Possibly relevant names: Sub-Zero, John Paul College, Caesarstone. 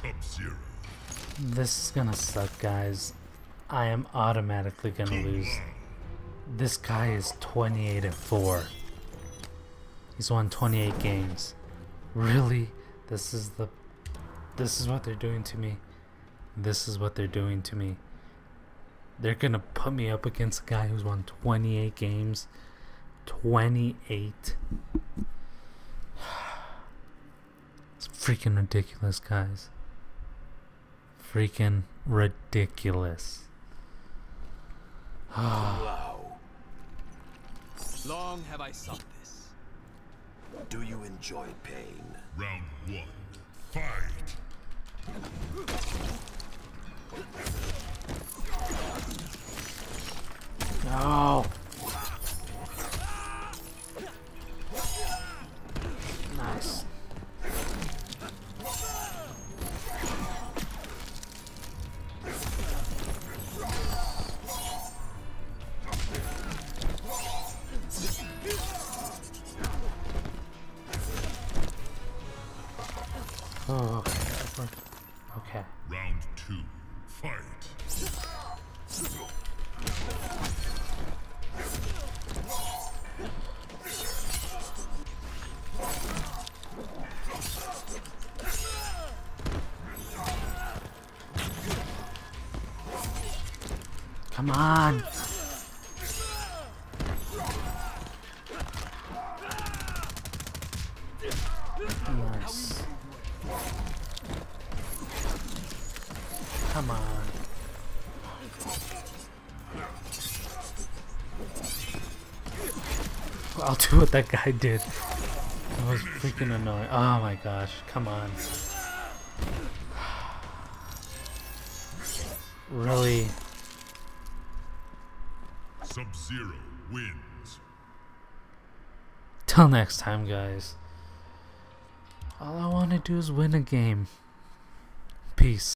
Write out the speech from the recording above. Sub-Zero. This is gonna suck, guys. I am automatically gonna lose. This guy is 28-4. He's won 28 games. Really? This is what they're doing to me. This is what they're doing to me. They're gonna put me up against a guy who's won 28 games. 28. It's freaking ridiculous, guys. Freaking ridiculous. Wow. Long have I sought this. Do you enjoy pain? Round one. Fight. No. Nice. Oh, okay. Okay. Round two, fight. Come on. Nice. Come on. I'll do what that guy did. That was freaking annoying. Oh my gosh, come on. Really? Sub-Zero wins. Till next time, guys. All I want to do is win a game. Peace.